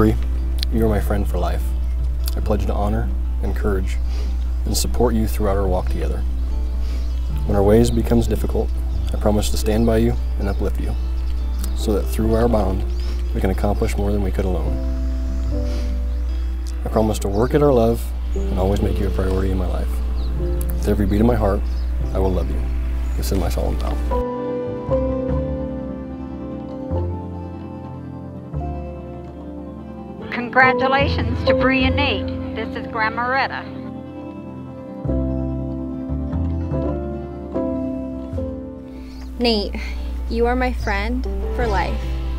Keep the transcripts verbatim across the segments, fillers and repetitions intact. Bree, you are my friend for life. I pledge to honor, encourage, and support you throughout our walk together. When our ways becomes difficult, I promise to stand by you and uplift you, so that through our bond, we can accomplish more than we could alone. I promise to work at our love and always make you a priority in my life. With every beat of my heart, I will love you. This is my solemn vow. Congratulations to Bree and Nate. This is Grandma Retta. Nate, you are my friend for life.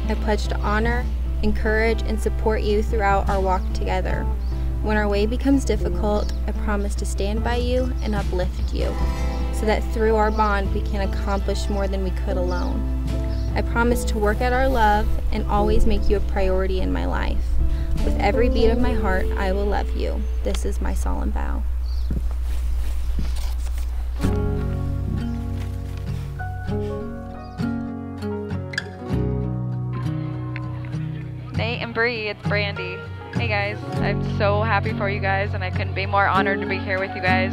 I pledge to honor, encourage, and support you throughout our walk together. When our way becomes difficult, I promise to stand by you and uplift you, so that through our bond we can accomplish more than we could alone. I promise to work at our love and always make you a priority in my life. With every beat of my heart, I will love you. This is my solemn vow. Nate and Bree, it's Brandy. Hey guys, I'm so happy for you guys, and I couldn't be more honored to be here with you guys.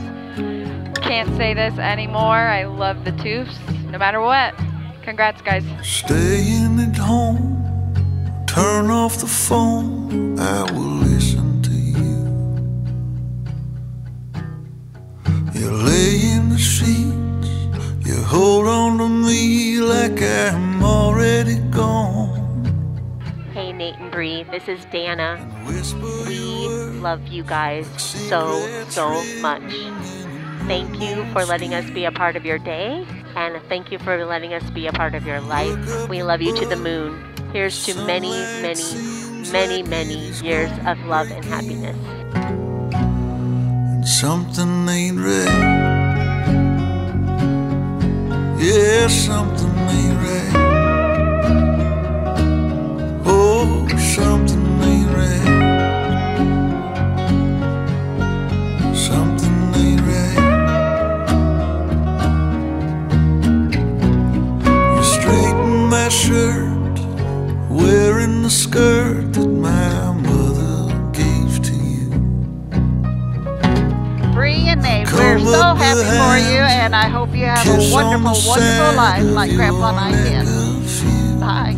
Can't say this anymore. I love the Toofs, no matter what. Congrats, guys. Staying at home, turn off the phone, I will listen to you. You lay in the sheets, you hold on to me like I'm already gone. Hey Nate and Bree, this is Dana. We love you guys so, so much. Thank you for letting us be a part of your day, and thank you for letting us be a part of your life. We love you to the moon. Here's to many, many, many, many years of love and happiness. And something ain't right. Yeah, something ain't right. Oh, something ain't right. Something ain't right. You straighten my shirt, wearing the skirt that my mother gave to you. Bree and Nate, we're so happy for you, and I hope you have a wonderful, wonderful life like Grandpa and I did. Bye.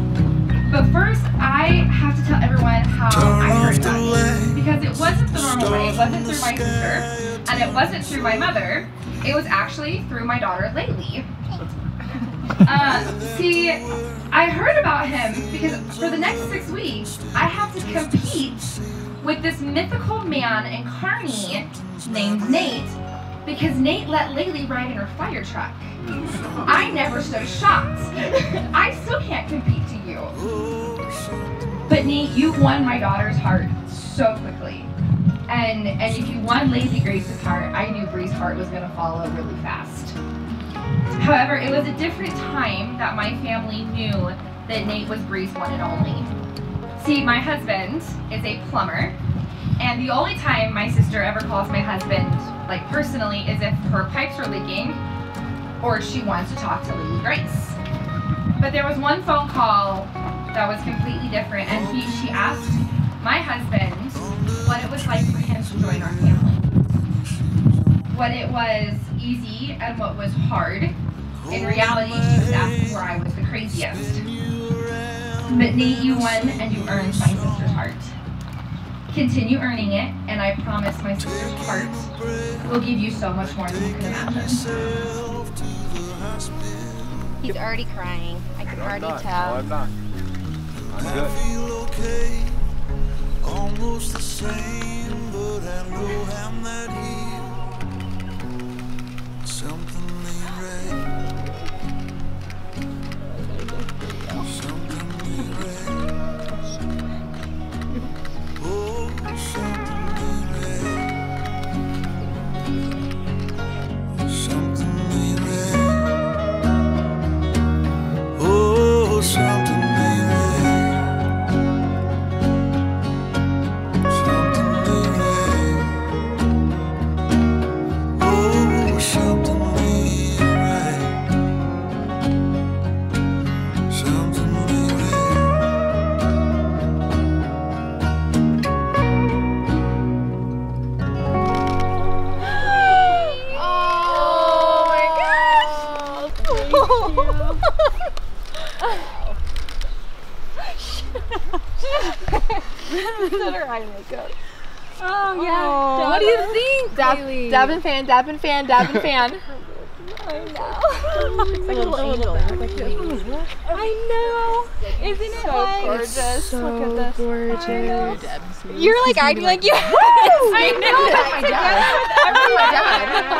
But first, I have to tell everyone how I heard about you, because it wasn't the normal way. It wasn't through my sister, and it wasn't through my mother. It was actually through my daughter, Laylee. Uh, see, I heard about him because for the next six weeks, I have to compete with this mythical man in Kearney named Nate, because Nate let Laylee ride in her fire truck. I never showed shots. I still can't compete to you. But Nate, you won my daughter's heart so quickly. And, and if you won Laylee Grace's heart, I knew Bree's heart was going to follow really fast. However, it was a different time that my family knew that Nate was Bree's one and only. See, my husband is a plumber, and the only time my sister ever calls my husband, like personally, is if her pipes are leaking or she wants to talk to Laylee Grace. But there was one phone call that was completely different, and he, she asked my husband what it was like for him to join our family. What it was easy and what was hard. In reality, she was asking where I was the craziest. But Nate, you won, and you earned my sister's heart. Continue earning it, and I promise my sister's heart will give you so much more than you can imagine. He's already crying. I can already tell. No, I'm not. I'm good. I feel okay, almost the same, but I know I'm not here. Something ain't right. Something ain't right. Oh, something ain't right. Something ain't right. Oh, something. Something behind me like goes. Oh yeah. Oh, what do you think, Laylee? Dabbing fan, dabbing fan, dabbing fan. I know. It's like a little angel. I know. Isn't it so like gorgeous? It's so look at this. Gorgeous. You're like acting like you. I know. I know.